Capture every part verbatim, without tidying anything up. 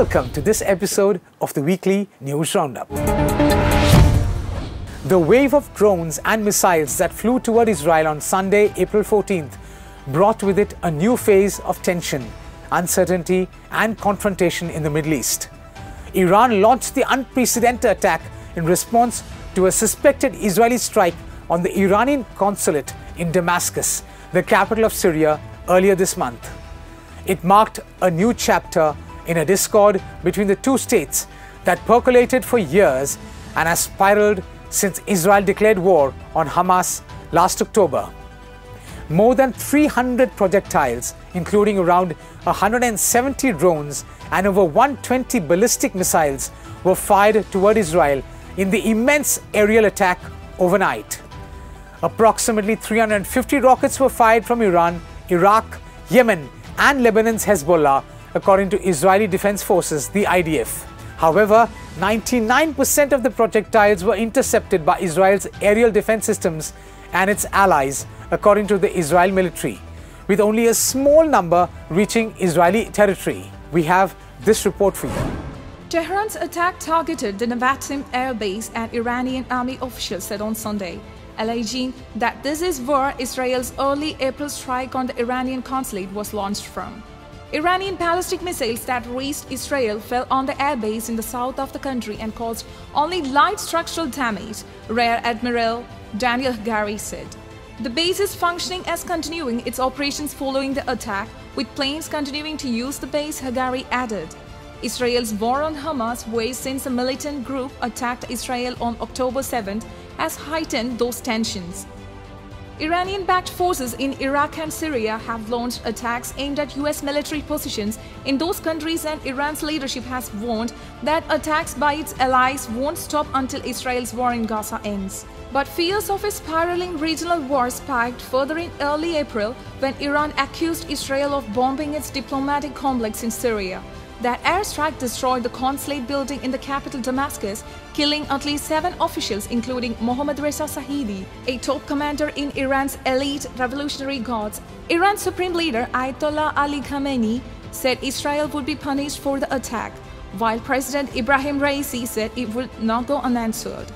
Welcome to this episode of the weekly news roundup. The wave of drones and missiles that flew toward Israel on Sunday, April fourteenth, brought with it a new phase of tension, uncertainty and confrontation in the Middle East. Iran launched the unprecedented attack in response to a suspected Israeli strike on the Iranian consulate in Damascus, the capital of Syria, earlier this month. It marked a new chapter in a discord between the two states that percolated for years and has spiraled since Israel declared war on Hamas last October. More than three hundred projectiles, including around one hundred seventy drones and over one hundred twenty ballistic missiles, were fired toward Israel in the immense aerial attack overnight. Approximately three hundred fifty rockets were fired from Iran, Iraq, Yemen and Lebanon's Hezbollah, according to Israeli Defense Forces, the I D F. However, ninety-nine percent of the projectiles were intercepted by Israel's aerial defense systems and its allies, according to the Israel military, with only a small number reaching Israeli territory. We have this report for you. Tehran's attack targeted the Nevatim airbase and Iranian army officials said on Sunday, alleging that this is where Israel's early April strike on the Iranian consulate was launched from. Iranian ballistic missiles that reached Israel fell on the airbase in the south of the country and caused only light structural damage, Rear Admiral Daniel Hagari said. The base is functioning as continuing its operations following the attack, with planes continuing to use the base, Hagari added. Israel's war on Hamas, waged since a militant group attacked Israel on October seventh, has heightened those tensions. Iranian-backed forces in Iraq and Syria have launched attacks aimed at U S military positions in those countries, and Iran's leadership has warned that attacks by its allies won't stop until Israel's war in Gaza ends. But fears of a spiraling regional war spiked further in early April when Iran accused Israel of bombing its diplomatic complex in Syria. That airstrike destroyed the consulate building in the capital Damascus, killing at least seven officials, including Mohammad Reza Zahedi, a top commander in Iran's elite Revolutionary Guards. Iran's supreme leader Ayatollah Ali Khamenei said Israel would be punished for the attack, while President Ibrahim Raisi said it would not go unanswered.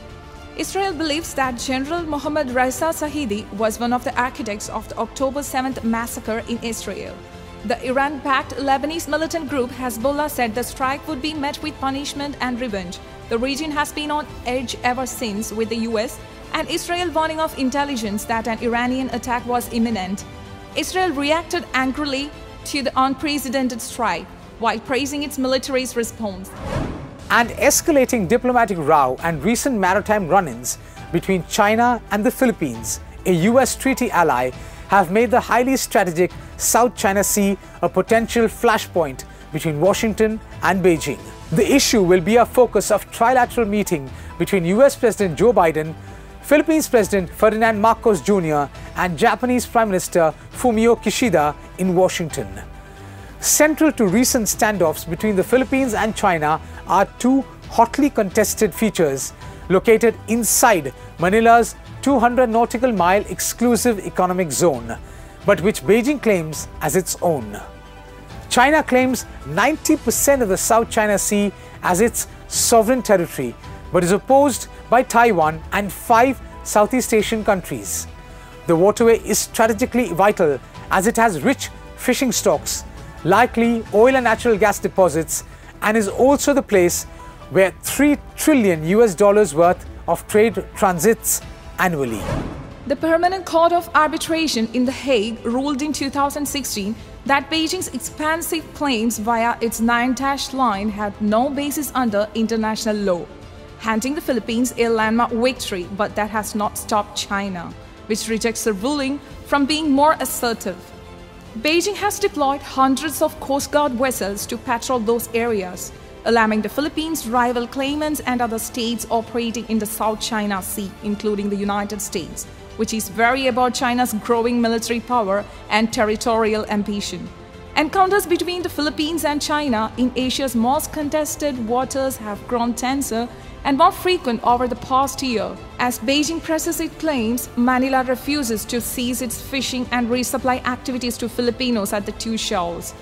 Israel believes that General Mohammad Reza Zahedi was one of the architects of the October seventh massacre in Israel. The Iran-backed Lebanese militant group Hezbollah said the strike would be met with punishment and revenge. The region has been on edge ever since, with the U S and Israel warning of intelligence that an Iranian attack was imminent. Israel reacted angrily to the unprecedented strike, while praising its military's response. An escalating diplomatic row and recent maritime run-ins between China and the Philippines, a U S treaty ally, have made the highly strategic South China Sea a potential flashpoint between Washington and Beijing. The issue will be a focus of trilateral meeting between U S President Joe Biden, Philippines President Ferdinand Marcos Junior and Japanese Prime Minister Fumio Kishida in Washington. Central to recent standoffs between the Philippines and China are two hotly contested features located inside Manila's two hundred nautical mile exclusive economic zone, but which Beijing claims as its own. China claims ninety percent of the South China Sea as its sovereign territory, but is opposed by Taiwan and five Southeast Asian countries. The waterway is strategically vital as it has rich fishing stocks, likely oil and natural gas deposits, and is also the place where three trillion U S dollars worth of trade transits annually. The Permanent Court of Arbitration in The Hague ruled in two thousand sixteen that Beijing's expansive claims via its nine-dash line had no basis under international law, handing the Philippines a landmark victory, but that has not stopped China, which rejects the ruling, from being more assertive. Beijing has deployed hundreds of Coast Guard vessels to patrol those areas, alarming the Philippines, rival claimants and other states operating in the South China Sea, including the United States, which is wary about China's growing military power and territorial ambition. Encounters between the Philippines and China in Asia's most contested waters have grown tenser and more frequent over the past year. As Beijing presses its claims, Manila refuses to cease its fishing and resupply activities to Filipinos at the two shoals.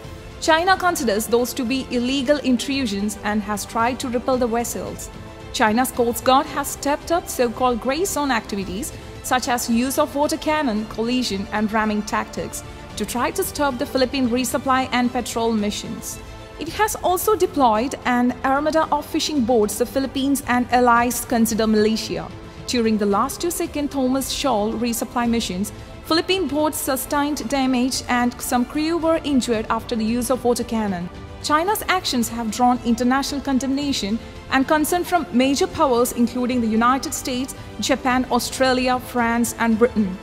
China considers those to be illegal intrusions and has tried to repel the vessels. China's Coast Guard has stepped up so-called grey zone activities such as use of water cannon, collision and ramming tactics to try to stop the Philippine resupply and patrol missions. It has also deployed an armada of fishing boats the Philippines and allies consider militia. During the last two Second Thomas Shoal resupply missions, Philippine boats sustained damage and some crew were injured after the use of water cannon. China's actions have drawn international condemnation and concern from major powers including the United States, Japan, Australia, France and Britain.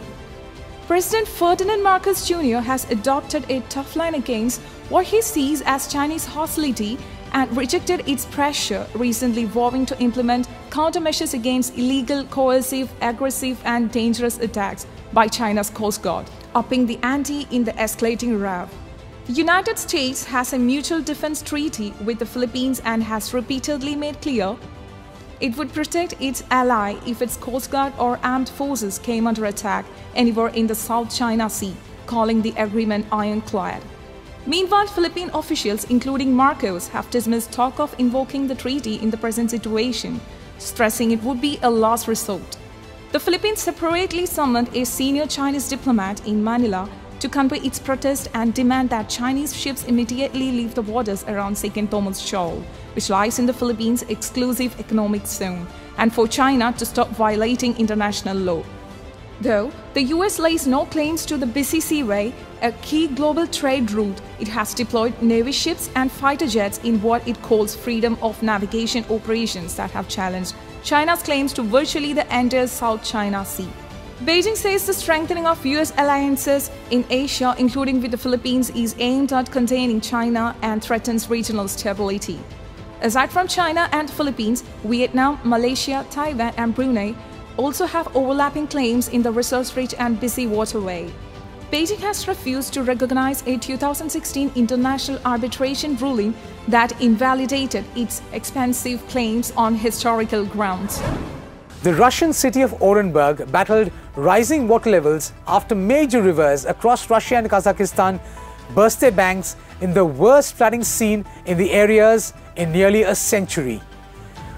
President Ferdinand Marcos Junior has adopted a tough line against what he sees as Chinese hostility and rejected its pressure, recently vowing to implement countermeasures against illegal, coercive, aggressive and dangerous attacks by China's Coast Guard, upping the ante in the escalating row. The United States has a mutual defense treaty with the Philippines and has repeatedly made clear it would protect its ally if its Coast Guard or armed forces came under attack anywhere in the South China Sea, calling the agreement ironclad. Meanwhile, Philippine officials, including Marcos, have dismissed talk of invoking the treaty in the present situation, stressing it would be a last resort. The Philippines separately summoned a senior Chinese diplomat in Manila to convey its protest and demand that Chinese ships immediately leave the waters around Second Thomas Shoal, which lies in the Philippines' exclusive economic zone, and for China to stop violating international law. Though the U S lays no claims to the busy seaway, a key global trade route, it has deployed Navy ships and fighter jets in what it calls freedom of navigation operations that have challenged China's claims to virtually the entire South China Sea. Beijing says the strengthening of U S alliances in Asia, including with the Philippines, is aimed at containing China and threatens regional stability. Aside from China and the Philippines, Vietnam, Malaysia, Taiwan and Brunei also have overlapping claims in the resource-rich and busy waterway. Beijing has refused to recognize a two thousand sixteen international arbitration ruling that invalidated its expansive claims on historical grounds. The Russian city of Orenburg battled rising water levels after major rivers across Russia and Kazakhstan burst their banks in the worst flooding seen in the areas in nearly a century.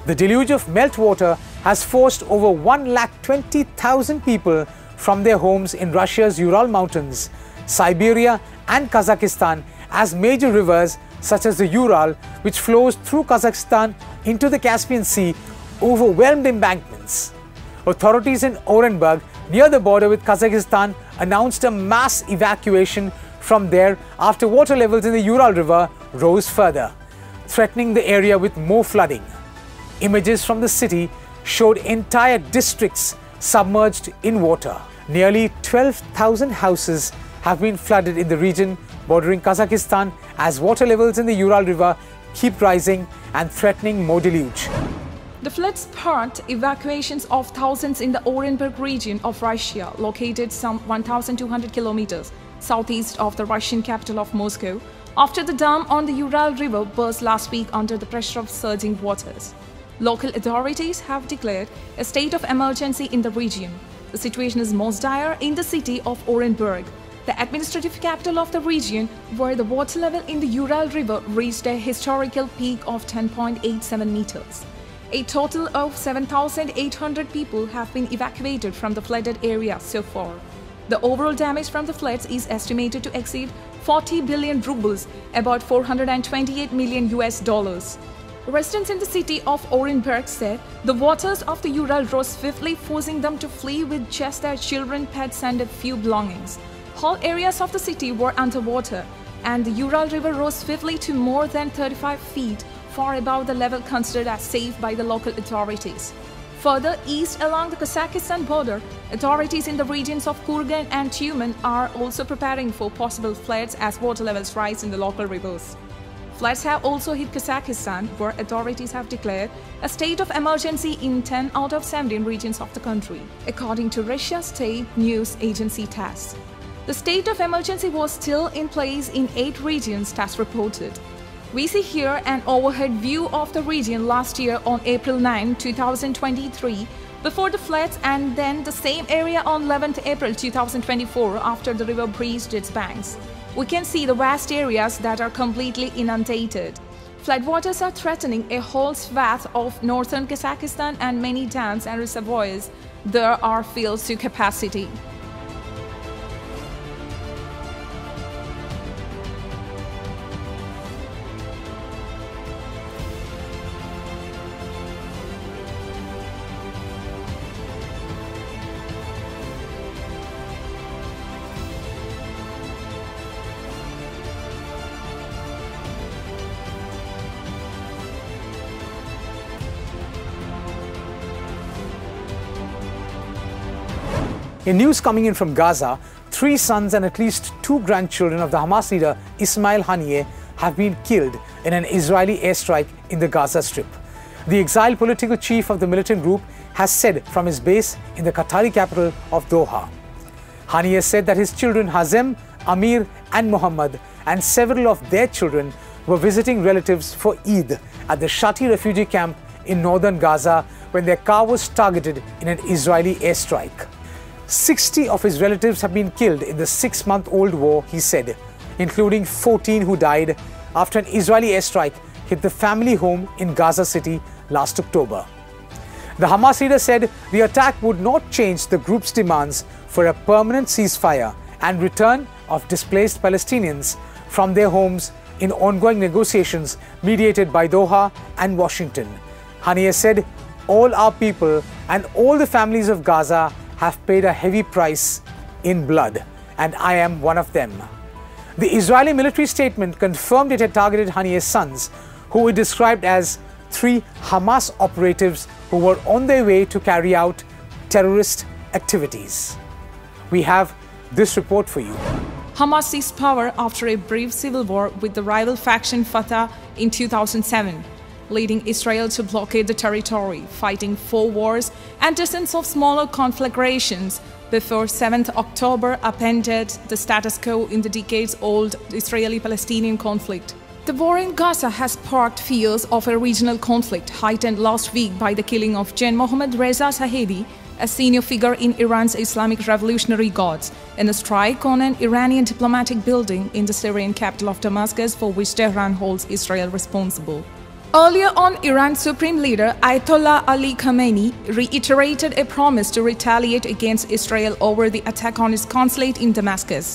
The deluge of meltwater has forced over one lakh twenty thousand people from their homes in Russia's Ural Mountains, Siberia and Kazakhstan as major rivers such as the Ural, which flows through Kazakhstan into the Caspian Sea, overwhelmed embankments. Authorities in Orenburg, near the border with Kazakhstan, announced a mass evacuation from there after water levels in the Ural River rose further, threatening the area with more flooding. Images from the city showed entire districts submerged in water. Nearly twelve thousand houses have been flooded in the region bordering Kazakhstan as water levels in the Ural River keep rising and threatening more deluge. The flood sparked evacuations of thousands in the Orenburg region of Russia, located some one thousand two hundred kilometers southeast of the Russian capital of Moscow, after the dam on the Ural River burst last week under the pressure of surging waters. Local authorities have declared a state of emergency in the region. The situation is most dire in the city of Orenburg, the administrative capital of the region, where the water level in the Ural River reached a historical peak of ten point eight seven meters. A total of seven thousand eight hundred people have been evacuated from the flooded area so far. The overall damage from the floods is estimated to exceed forty billion rubles, about four hundred twenty-eight million U S dollars. Residents in the city of Orenburg said the waters of the Ural rose swiftly, forcing them to flee with just their children, pets and a few belongings. Whole areas of the city were underwater, and the Ural River rose swiftly to more than thirty-five feet, far above the level considered as safe by the local authorities. Further east along the Kazakhstan border, authorities in the regions of Kurgan and Tumen are also preparing for possible floods as water levels rise in the local rivers. Floods have also hit Kazakhstan, where authorities have declared a state of emergency in ten out of seventeen regions of the country, according to Russia's state news agency TASS. The state of emergency was still in place in eight regions, TASS reported. We see here an overhead view of the region last year on April ninth, two thousand twenty-three, before the floods, and then the same area on eleventh April two thousand twenty-four after the river breached its banks. we can see the vast areas that are completely inundated. Floodwaters are threatening a whole swath of northern Kazakhstan and many dams and reservoirs. There are filled to capacity. In news coming in from Gaza, three sons and at least two grandchildren of the Hamas leader Ismail Haniyeh have been killed in an Israeli airstrike in the Gaza Strip. The exiled political chief of the militant group has said from his base in the Qatari capital of Doha. Haniyeh said that his children Hazem, Amir and Muhammad and several of their children were visiting relatives for Eid at the Shati refugee camp in northern Gaza when their car was targeted in an Israeli airstrike. sixty of his relatives have been killed in the six-month-old war, he said, including fourteen who died after an Israeli airstrike hit the family home in Gaza City last October. The Hamas leader said the attack would not change the group's demands for a permanent ceasefire and return of displaced Palestinians from their homes in ongoing negotiations mediated by Doha and Washington. Haniyeh said, "All our people and all the families of Gaza have paid a heavy price in blood, and I am one of them." The Israeli military statement confirmed it had targeted Haniyeh's sons, who it described as three Hamas operatives who were on their way to carry out terrorist activities. We have this report for you. Hamas seized power after a brief civil war with the rival faction Fatah in two thousand seven. Leading Israel to blockade the territory, fighting four wars and dozens of smaller conflagrations before seventh October upended the status quo in the decades-old Israeli-Palestinian conflict. The war in Gaza has sparked fears of a regional conflict, heightened last week by the killing of Gen Mohammad Reza Zahedi, a senior figure in Iran's Islamic Revolutionary Guards, in a strike on an Iranian diplomatic building in the Syrian capital of Damascus, for which Tehran holds Israel responsible. Earlier on, Iran's Supreme Leader Ayatollah Ali Khamenei reiterated a promise to retaliate against Israel over the attack on its consulate in Damascus.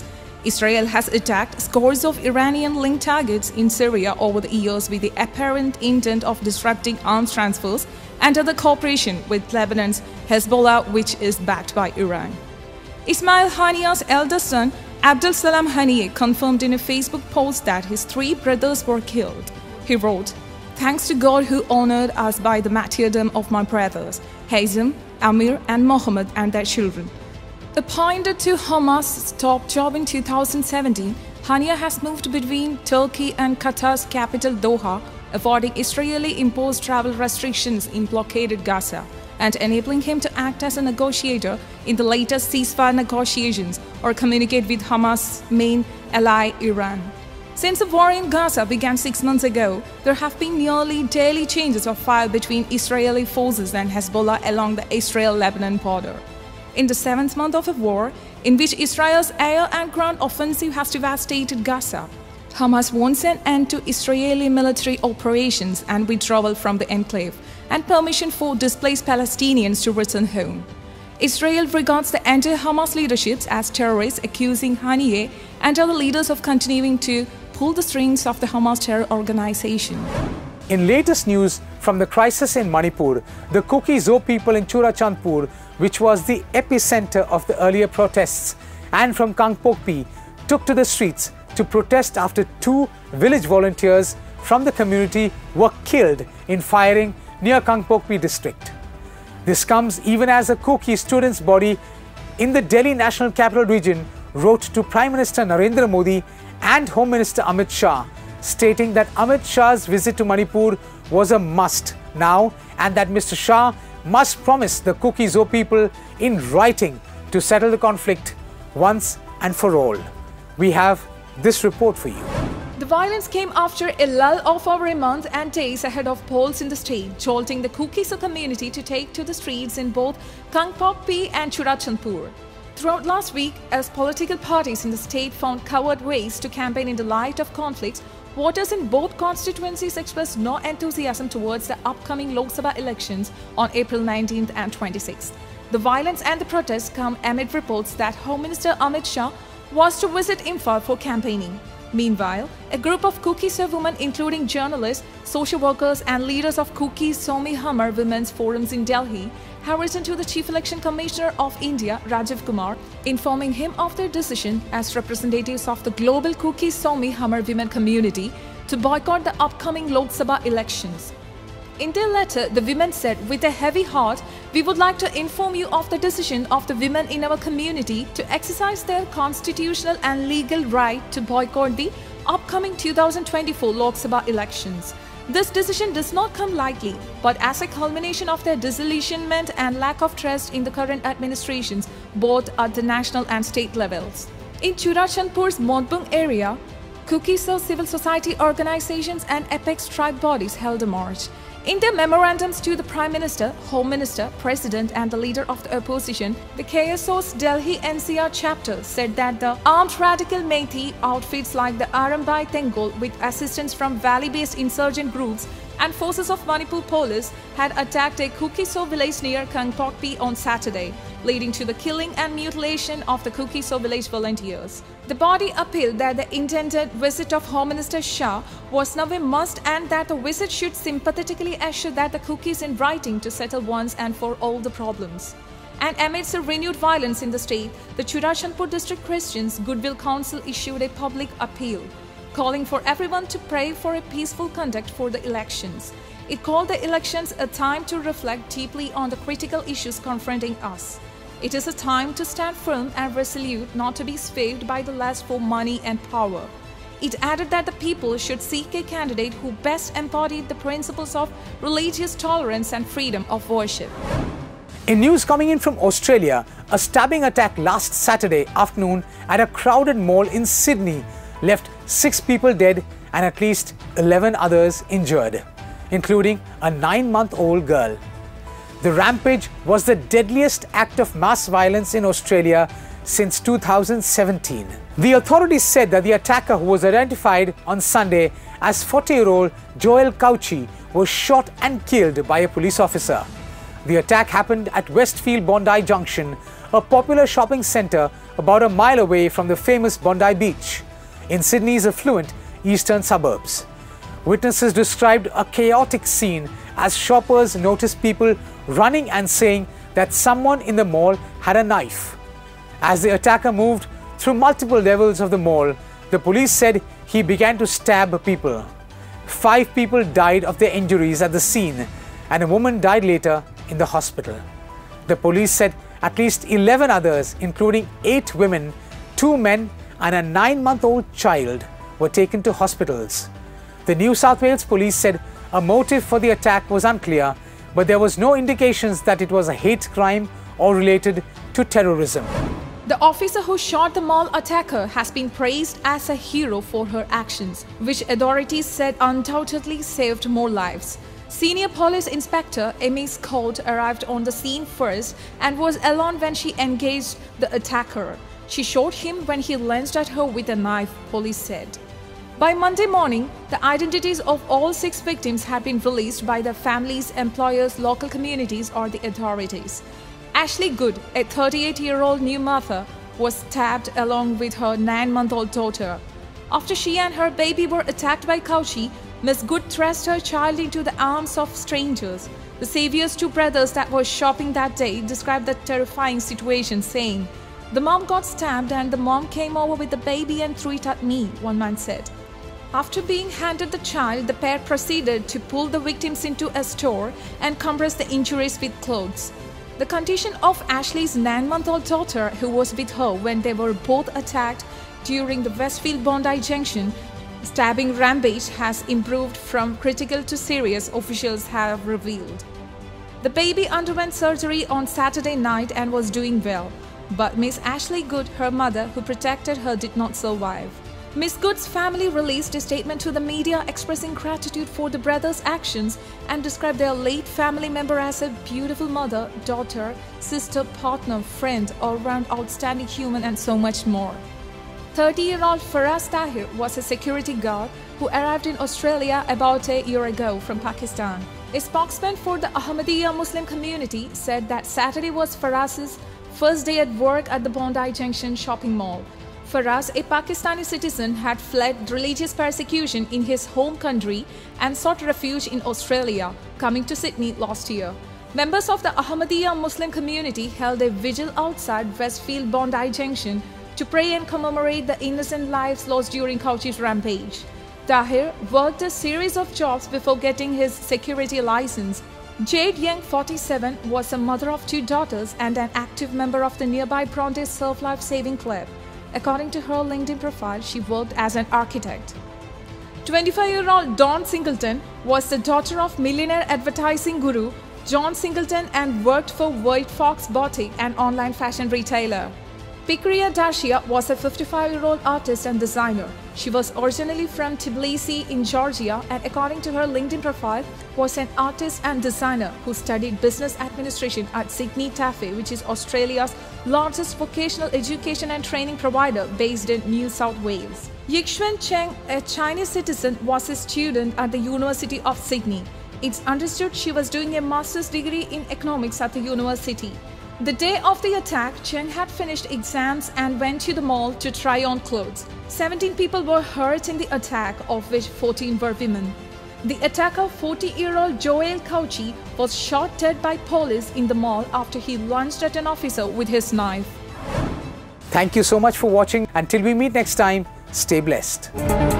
Israel has attacked scores of Iranian-linked targets in Syria over the years with the apparent intent of disrupting arms transfers and other cooperation with Lebanon's Hezbollah, which is backed by Iran. Ismail Haniyeh's eldest son, Abdul Salam Haniyeh, confirmed in a Facebook post that his three brothers were killed. He wrote, "Thanks to God who honored us by the martyrdom of my brothers, Hazem, Amir and Mohammed and their children." Appointed to Hamas' top job in two thousand seventeen, Haniyeh has moved between Turkey and Qatar's capital Doha, avoiding Israeli-imposed travel restrictions in blockaded Gaza and enabling him to act as a negotiator in the latest ceasefire negotiations or communicate with Hamas' main ally Iran. Since the war in Gaza began six months ago, there have been nearly daily changes of fire between Israeli forces and Hezbollah along the Israel-Lebanon border. In the seventh month of a war, in which Israel's air and ground offensive has devastated Gaza, Hamas wants an end to Israeli military operations and withdrawal from the enclave, and permission for displaced Palestinians to return home. Israel regards the anti-Hamas leaderships as terrorists, accusing Haniyeh and other leaders of continuing to pull the strings of the Hamas terror organization. In latest news from the crisis in Manipur, the Kuki Zo people in Churachandpur, which was the epicenter of the earlier protests, and from Kangpokpi, took to the streets to protest after two village volunteers from the community were killed in firing near Kangpokpi district. This comes even as a Kuki students' body in the Delhi National Capital Region wrote to Prime Minister Narendra Modi and Home Minister Amit Shah, stating that Amit Shah's visit to Manipur was a must now and that Mister Shah must promise the Kuki Zo people in writing to settle the conflict once and for all. We have this report for you. The violence came after a lull of over a month and days ahead of polls in the state, jolting the Kuki Zo community to take to the streets in both Kangpokpi and Churachandpur. Throughout last week, as political parties in the state found covert ways to campaign in the light of conflicts, voters in both constituencies expressed no enthusiasm towards the upcoming Lok Sabha elections on April nineteenth and twenty-sixth. The violence and the protests come amid reports that Home Minister Amit Shah was to visit Imphal for campaigning. Meanwhile, a group of Kuki Zo women, including journalists, social workers and leaders of Kuki Somi Hamar women's forums in Delhi, have written to the Chief Election Commissioner of India, Rajiv Kumar, informing him of their decision as representatives of the global Kuki Somi Hamar women community to boycott the upcoming Lok Sabha elections. In their letter, the women said, "With a heavy heart, we would like to inform you of the decision of the women in our community to exercise their constitutional and legal right to boycott the upcoming two thousand twenty-four Lok Sabha elections. This decision does not come lightly, but as a culmination of their disillusionment and lack of trust in the current administrations, both at the national and state levels." In Churachandpur's Motbung area, Kuki Zo civil society organizations and apex tribe bodies held a march. In their memorandums to the Prime Minister, Home Minister, President and the Leader of the Opposition, the K S O's Delhi N C R chapter said that the armed radical Meitei outfits like the Arambai Tengol with assistance from valley-based insurgent groups and forces of Manipur police had attacked a Kuki Zo village near Kangpokpi on Saturday, leading to the killing and mutilation of the Kuki Zo village volunteers. The body appealed that the intended visit of Home Minister Shah was now a must and that the visit should sympathetically assure that the Kuki is in writing to settle once and for all the problems. And amidst the renewed violence in the state, the Churachandpur District Christians Goodwill Council issued a public appeal, calling for everyone to pray for a peaceful conduct for the elections. It called the elections a time to reflect deeply on the critical issues confronting us. It is a time to stand firm and resolute, not to be swayed by the lust for money and power. It added that the people should seek a candidate who best embodied the principles of religious tolerance and freedom of worship. In news coming in from Australia, a stabbing attack last Saturday afternoon at a crowded mall in Sydney left six people dead and at least eleven others injured, including a nine-month-old girl. The rampage was the deadliest act of mass violence in Australia since two thousand seventeen. The authorities said that the attacker, who was identified on Sunday as forty-year-old Joel Cauchi, was shot and killed by a police officer. The attack happened at Westfield Bondi Junction, a popular shopping centre about a mile away from the famous Bondi Beach, in Sydney's affluent eastern suburbs. Witnesses described a chaotic scene as shoppers noticed people running and saying that someone in the mall had a knife. As the attacker moved through multiple levels of the mall, the police said he began to stab people. Five people died of their injuries at the scene, and a woman died later in the hospital. The police said at least eleven others, including eight women, two men, and a nine-month-old child were taken to hospitals. The New South Wales Police said a motive for the attack was unclear, but there was no indications that it was a hate crime or related to terrorism. The officer who shot the mall attacker has been praised as a hero for her actions, which authorities said undoubtedly saved more lives. Senior Police Inspector Amy Scott arrived on the scene first and was alone when she engaged the attacker. She shot him when he lunged at her with a knife, police said. By Monday morning, the identities of all six victims had been released by their families, employers, local communities or the authorities. Ashley Good, a thirty-eight-year-old new mother, was stabbed along with her nine-month-old daughter. After she and her baby were attacked by Cauchi, Miss Good thrust her child into the arms of strangers. The Saviour's two brothers that were shopping that day described the terrifying situation, saying, "The mom got stabbed and the mom came over with the baby and threw it at me," one man said. After being handed the child, the pair proceeded to pull the victims into a store and compress the injuries with clothes. The condition of Ashley's nine-month-old daughter, who was with her when they were both attacked during the Westfield Bondi Junction stabbing rampage, has improved from critical to serious, officials have revealed. The baby underwent surgery on Saturday night and was doing well. But Miss Ashley Good, her mother, who protected her, did not survive. Miz Good's family released a statement to the media expressing gratitude for the brothers' actions and described their late family member as a beautiful mother, daughter, sister, partner, friend, all-round outstanding human and so much more. thirty-year-old Faraz Tahir was a security guard who arrived in Australia about a year ago from Pakistan. A spokesman for the Ahmadiyya Muslim community said that Saturday was Faraz's first day at work at the Bondi Junction shopping mall. Faraz, a Pakistani citizen, had fled religious persecution in his home country and sought refuge in Australia, coming to Sydney last year. Members of the Ahmadiyya Muslim community held a vigil outside Westfield Bondi Junction to pray and commemorate the innocent lives lost during Cauchi's rampage. Tahir worked a series of jobs before getting his security license. Jade Young, forty-seven, was a mother of two daughters and an active member of the nearby Bronte Surf Life Saving Club. According to her LinkedIn profile, she worked as an architect. twenty-five-year-old Dawn Singleton was the daughter of millionaire advertising guru John Singleton and worked for White Fox Boutique, an online fashion retailer. Pikriya Dashia was a fifty-five-year-old artist and designer. She was originally from Tbilisi in Georgia and, according to her LinkedIn profile, was an artist and designer who studied business administration at Sydney TAFE, which is Australia's largest vocational education and training provider based in New South Wales. Yixuan Cheng, a Chinese citizen, was a student at the University of Sydney. It's understood she was doing a master's degree in economics at the university. The day of the attack, Cheng had finished exams and went to the mall to try on clothes. seventeen people were hurt in the attack, of which fourteen were women. The attacker, forty-year-old Joel Cauchi, was shot dead by police in the mall after he lunged at an officer with his knife. Thank you so much for watching. Until we meet next time, stay blessed.